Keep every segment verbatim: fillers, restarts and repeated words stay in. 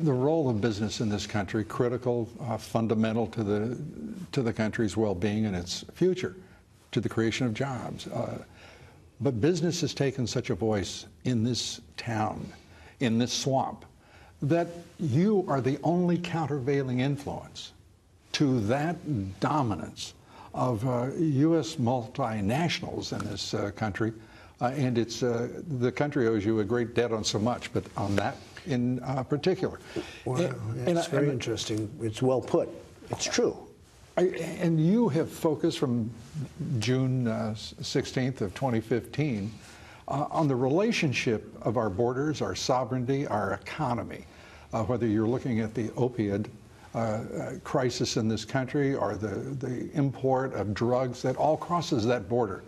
The role of business in this country, critical, uh, fundamental to the to the country's well-being and its future, to the creation of jobs. Uh, but business has taken such a voice in this town, in this swamp, that you are the only countervailing influence to that dominance of uh, U S multinationals in this uh, country. Uh, and it's uh, the country owes you a great debt on so much, but on that in uh, particular. Well, and, that's and very I, interesting. It's well put. It's true. I, and you have focused from June uh, sixteenth of twenty fifteen uh, on the relationship of our borders, our sovereignty, our economy, uh, whether you're looking at the opioid uh, crisis in this country or the, the import of drugs that all crosses that border.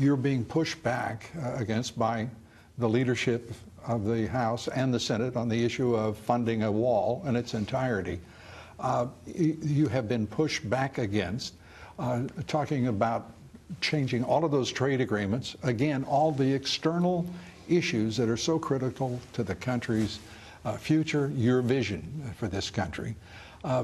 You're being pushed back uh, against by the leadership of the House and the Senate on the issue of funding a wall in its entirety. Uh, you have been pushed back against, uh, talking about changing all of those trade agreements. Again, all the external issues that are so critical to the country's uh, future, your vision for this country. Uh,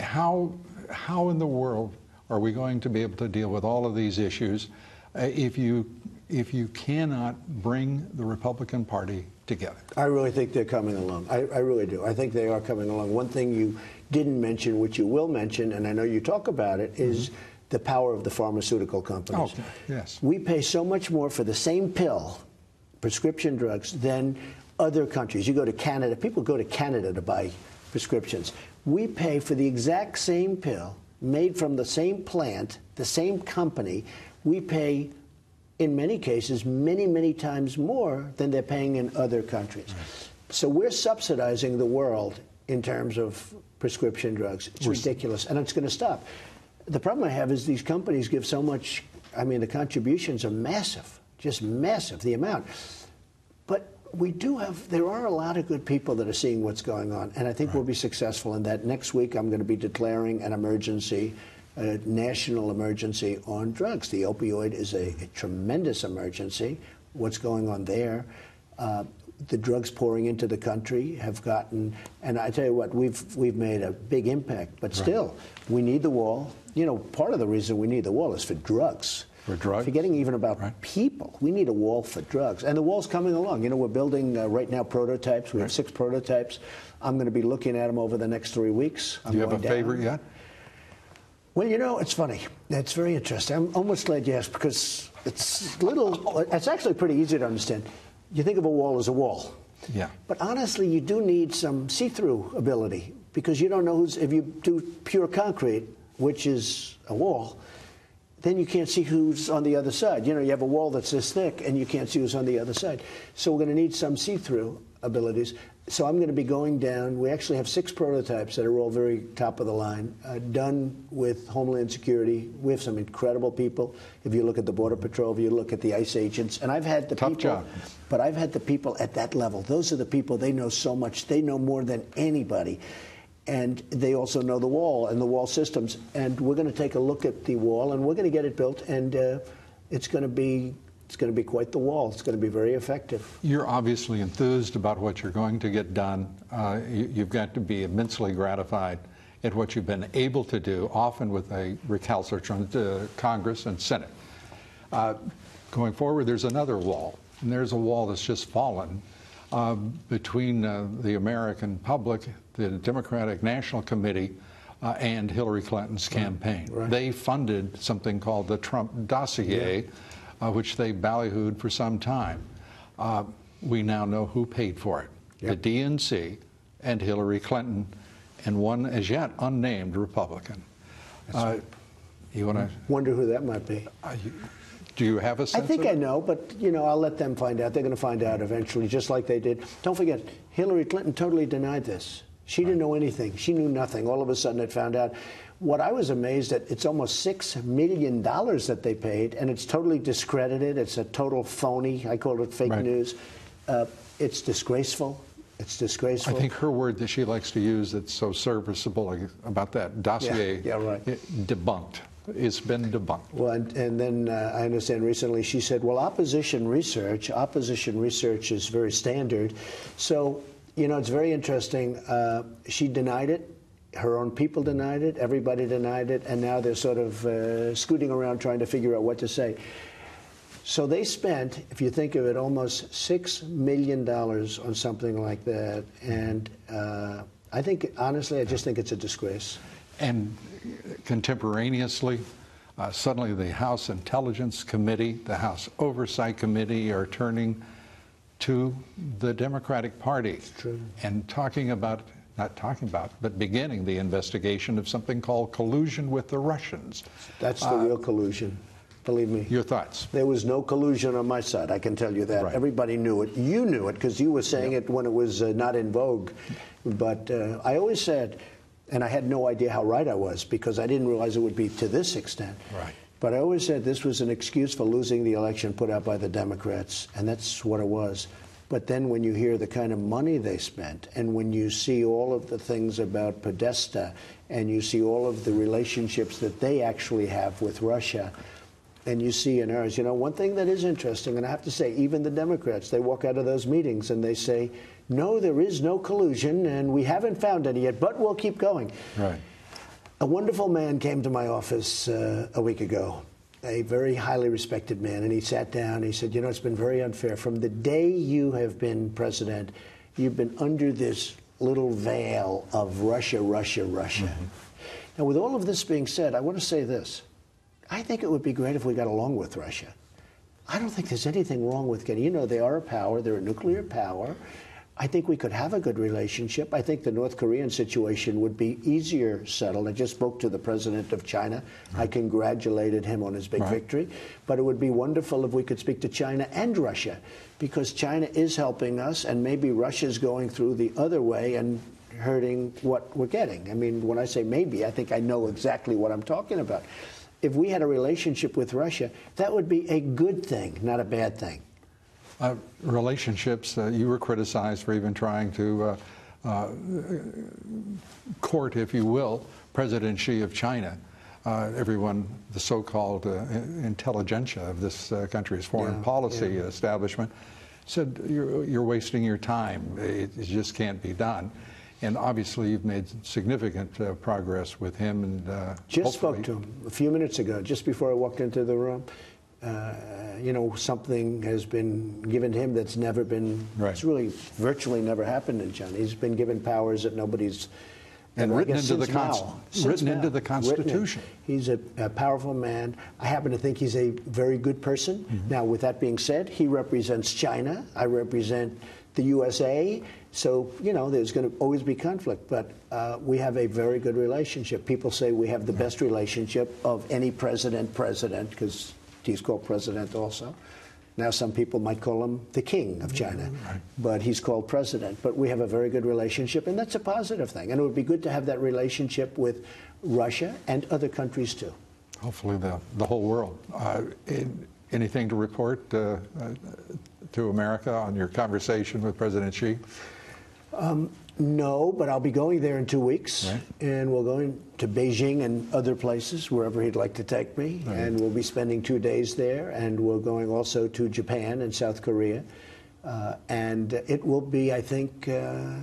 how, how in the world are we going to be able to deal with all of these issues if you if you cannot bring the Republican Party together? I really think they're coming along. I, I really do. I think they are coming along. One thing you didn't mention, which you will mention, and I know you talk about it, is mm-hmm. the power of the pharmaceutical companies. Oh, yes. We pay so much more for the same pill, prescription drugs, than other countries. You go to Canada. People go to Canada to buy prescriptions. We pay for the exact same pill, made from the same plant, the same company. We pay, in many cases, many, many times more than they're paying in other countries. Right. So we're subsidizing the world in terms of prescription drugs. It's we're ridiculous, and it's going to stop. The problem I have is these companies give so much. I mean, the contributions are massive, just massive, the amount. But we do have, there are a lot of good people that are seeing what's going on, and I think right. we'll be successful in that. Next week, I'm going to be declaring an emergency. A national emergency on drugs. The opioid is a, a tremendous emergency. What's going on there? Uh, the drugs pouring into the country have gotten, and I tell you what, we've we've made a big impact. But still, right. we need the wall. You know, part of the reason we need the wall is for drugs. For drugs. Forgetting even about right. people, we need a wall for drugs, and the wall's coming along. You know, we're building uh, right now prototypes. We right. have six prototypes. I'm going to be looking at them over the next three weeks. I'm Do you have a down. favorite yet? Well, you know, it's funny. It's very interesting. I'm almost glad you asked because it's little, it's actually pretty easy to understand. You think of a wall as a wall. Yeah. But honestly, you do need some see-through ability because you don't know who's, if you do pure concrete, which is a wall, then you can't see who's on the other side. You know, you have a wall that's this thick and you can't see who's on the other side. So we're going to need some see-through abilities. So I'm going to be going down. We actually have six prototypes that are all very top of the line, uh, done with Homeland Security. We have some incredible people. If you look at the Border Patrol, if you look at the ICE agents, and I've had the Tough people, job. but I've had the people at that level. Those are the people, they know so much. They know more than anybody. And they also know the wall and the wall systems. And we're going to take a look at the wall, and we're going to get it built, and uh, it's going to be It's going to be quite the wall. It's going to be very effective. You're obviously enthused about what you're going to get done. Uh, you, you've got to be immensely gratified at what you've been able to do, often with a recalcitrant uh, Congress and Senate. Uh, going forward, there's another wall, and there's a wall that's just fallen uh, between uh, the American public, the Democratic National Committee, Uh, and Hillary Clinton's right. campaign. Right. They funded something called the Trump dossier, yeah. uh, which they ballyhooed for some time. Uh, we now know who paid for it, yep. the D N C and Hillary Clinton, and one as yet unnamed Republican. That's uh, right. You want to wonder who that might be? Uh, you, do you have a sense? I think of I know, but you know, I'll let them find out. They're going to find out eventually, just like they did. Don't forget, Hillary Clinton totally denied this. She didn't know anything. She knew nothing. All of a sudden, it found out. What I was amazed at, it's almost six million dollars that they paid, and it's totally discredited. It's a total phony. I call it fake right. news. Uh, it's disgraceful. It's disgraceful. I think her word that she likes to use that's so serviceable about that dossier, yeah. Yeah, right. it debunked. It's been debunked. Well, and, and then uh, I understand recently she said, well, opposition research, opposition research is very standard. So You know, it's very interesting. Uh, she denied it. Her own people denied it. Everybody denied it. And now they're sort of uh, scooting around trying to figure out what to say. So they spent, if you think of it, almost six million dollars on something like that. And uh, I think, honestly, I just think it's a disgrace. And contemporaneously, uh, suddenly the House Intelligence Committee, the House Oversight Committee are turning to the Democratic Party and talking about, not talking about, but beginning the investigation of something called collusion with the Russians. That's the uh, real collusion. Believe me. Your thoughts? There was no collusion on my side, I can tell you that. Right. Everybody knew it. You knew it because you were saying yep. it when it was uh, not in vogue. But uh, I always said, and I had no idea how right I was because I didn't realize it would be to this extent. Right. But I always said this was an excuse for losing the election put out by the Democrats, and that's what it was. But then when you hear the kind of money they spent, and when you see all of the things about Podesta, and you see all of the relationships that they actually have with Russia, and you see in ours, you know, one thing that is interesting, and I have to say, even the Democrats, they walk out of those meetings and they say, no, there is no collusion, and we haven't found any yet, but we'll keep going. Right. A wonderful man came to my office uh, a week ago, a very highly respected man, and he sat down and he said, you know, it's been very unfair. From the day you have been president, you've been under this little veil of Russia, Russia, Russia. Mm-hmm. Now, with all of this being said, I want to say this. I think it would be great if we got along with Russia. I don't think there's anything wrong with getting, you know, they are a power, they're a nuclear power. I think we could have a good relationship. I think the North Korean situation would be easier settled. I just spoke to the president of China. Right. I congratulated him on his big right. victory. But it would be wonderful if we could speak to China and Russia, because China is helping us, and maybe Russia's going through the other way and hurting what we're getting. I mean, when I say maybe, I think I know exactly what I'm talking about. If we had a relationship with Russia, that would be a good thing, not a bad thing. Uh, relationships, uh, you were criticized for even trying to uh, uh, court, if you will, President Xi of China. Uh, everyone, the so-called uh, intelligentsia of this uh, country's foreign yeah, policy yeah. establishment, said, you're, you're wasting your time. It, it just can't be done. And obviously, you've made significant uh, progress with him. And uh, just spoke to him a few minutes ago, just before I walked into the room. Uh, you know, something has been given to him that's never been, right. it's really virtually never happened in China. He's been given powers that nobody's... And written, into the, Mao, written into the Constitution. Written in. He's a, a powerful man. I happen to think he's a very good person. Mm-hmm. Now, with that being said, he represents China. I represent the U S A. So, you know, there's going to always be conflict. But uh, we have a very good relationship. People say we have the right. best relationship of any president, president, because he's called president also. Now some people might call him the king of China, right. but he's called president. But we have a very good relationship, and that's a positive thing. And it would be good to have that relationship with Russia and other countries too. Hopefully the, the whole world. Uh, anything to report uh, uh, to America on your conversation with President Xi? Um, No, but I'll be going there in two weeks, right. and we'll go to Beijing and other places, wherever he'd like to take me, right. and we'll be spending two days there, and we're going also to Japan and South Korea, uh, and it will be, I think, uh,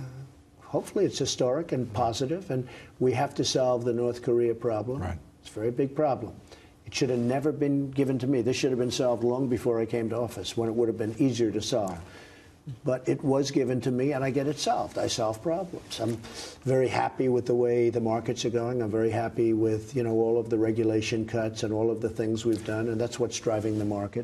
hopefully it's historic and positive, and we have to solve the North Korea problem. Right. It's a very big problem. It should have never been given to me. This should have been solved long before I came to office, when it would have been easier to solve. Right. But it was given to me, and I get it solved. I solve problems. I'm very happy with the way the markets are going. I'm very happy with, you know, all of the regulation cuts and all of the things we've done, and that's what's driving the markets.